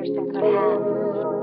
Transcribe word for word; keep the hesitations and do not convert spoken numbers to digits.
person could have.